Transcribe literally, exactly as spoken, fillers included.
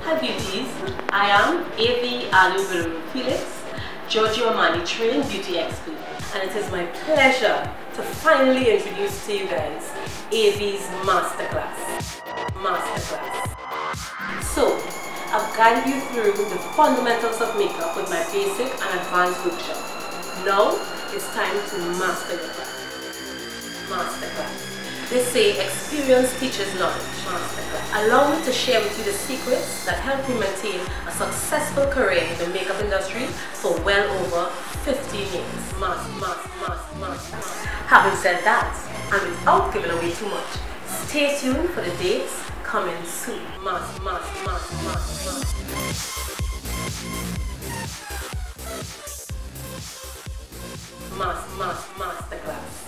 Hi beauties, I am A V Aluburu Felix, Giorgio Amani trained beauty expert, and it is my pleasure to finally introduce to you guys A V's masterclass. Masterclass. So, I've guided you through the fundamentals of makeup with my basic and advanced workshop. Now, it's time to master your craft. Masterclass. They say experience teaches knowledge. Masterclass. Allow me to share with you the secrets that helped me maintain a successful career in the makeup industry for well over fifteen years. Mas, mas, mas, mas, mas. Having said that, and without giving away too much, stay tuned for the dates coming soon. Mas, mas, mas, mas, mas. Mas, mas, masterclass.